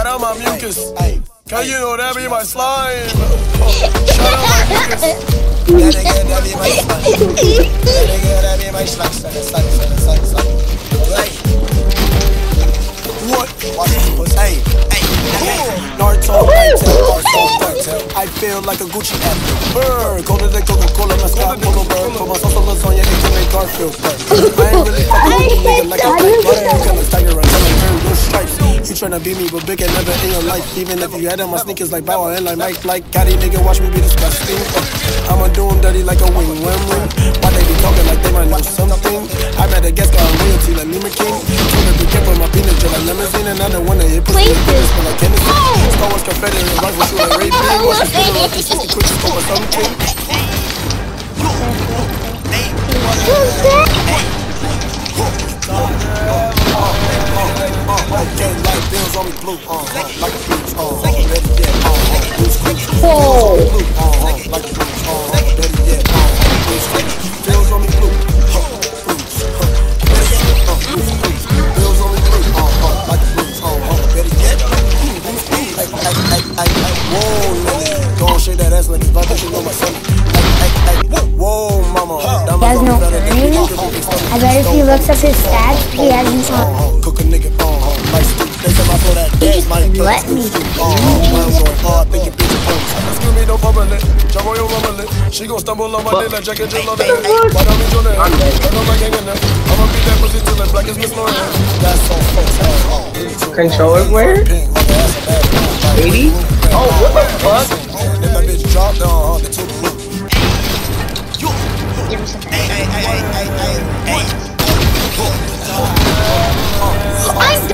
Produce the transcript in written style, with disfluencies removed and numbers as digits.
Shout out my mucus. Cause you know that be my slime. Shout out my mucus. That be my slime. That be my slime. What? Hey, hey. Naruto, Naruto, I feel like a Gucci ad. Burr, go to the Coca-Cola, my Scott, Polo Burr. Put my salsa lasagna into my Garfield burr. I ain't really fucking with a nigga like a black butter. You kinda stagger on telling no stripes. You tryna beat me, but big and never in your life. Even if you had on my sneakers like Bow and like Mike, like Gotti, nigga, watch me be disgusting. I'ma do them dirty like a wing, wing, wing. Why they be talking like they might know something? I met a guest got royalty like Nima King. Told her to get with my peanut jelly limousine, and I don't wanna hit pussy. Please, when I can't see. Star Wars confetti and rifle shooting rape me. Watch me feel like this is the quickest over something. Guys, no, I bet if he looks up his stats, he hasn't. Let me. She gon' stumble on my day like Jackie Jill on it. Why don't we join it? I'ma be that pussy till it black as Miss Lauren. That's so fucked up. Controller where? 80? Oh, what the fuck? If that bitch dropped down, they took the loop. Hey,